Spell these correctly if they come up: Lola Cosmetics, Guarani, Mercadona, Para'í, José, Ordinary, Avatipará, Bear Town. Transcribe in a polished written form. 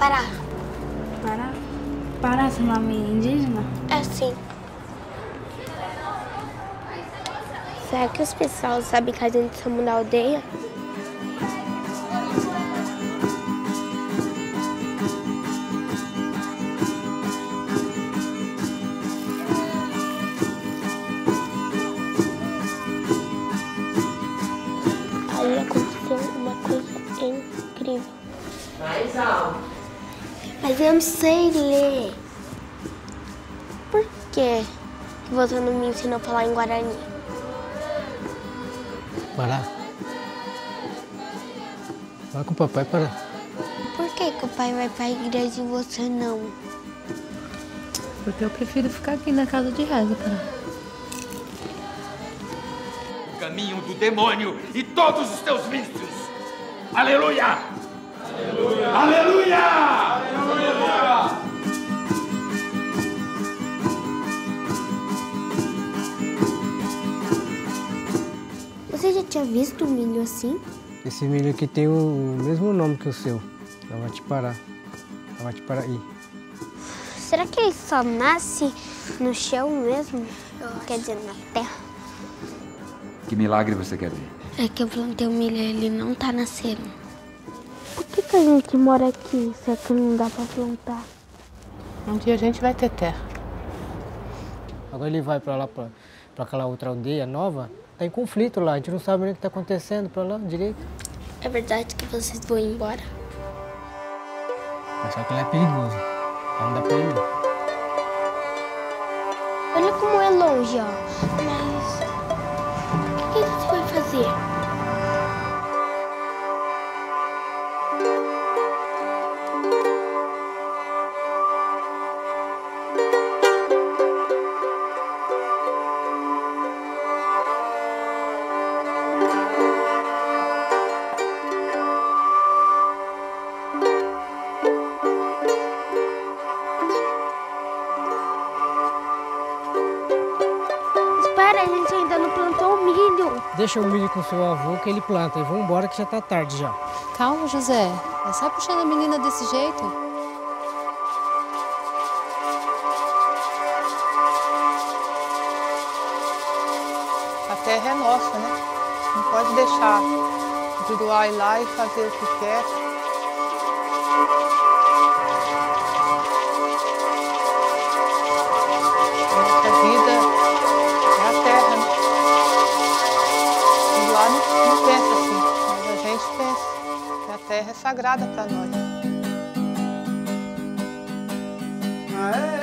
Pará. Pará? Pará é nome indígena? É sim. Será que os pessoal sabem que a gente somos da aldeia? Aí aconteceu uma coisa incrível. Mais alto. Mas eu não sei ler. Por que você não me ensinou a falar em Guarani? Pará. Vai com o papai, Pará. Por que o pai vai para a igreja e você não? Porque eu prefiro ficar aqui na casa de reza, Pará. O caminho do demônio e todos os teus vícios. Aleluia! Aleluia! Aleluia! Você já tinha visto um milho assim? Esse milho aqui tem o mesmo nome que o seu, Avatipará, Avatiparaí. Será que ele só nasce no chão mesmo? Quer dizer, na terra. Que milagre você quer ver? É que eu plantei o milho e ele não tá nascendo. Por que a gente mora aqui, se é que não dá pra plantar? Um dia a gente vai ter terra. Agora ele vai pra lá, pra aquela outra aldeia nova. Tá em conflito lá, a gente não sabe nem o que tá acontecendo pra lá direito. É verdade que vocês vão embora? Mas só que lá é perigoso, não dá pra ir. Olha como é longe, ó. Mas o que a gente vai fazer? A gente ainda não plantou o milho. Deixa o milho com seu avô que ele planta e vamos embora que já tá tarde já. Calma, José. Não sai puxando a menina desse jeito. A terra é nossa, né? Não pode deixar de doar ir lá e fazer o que quer. É sagrada para nós. Ah, é?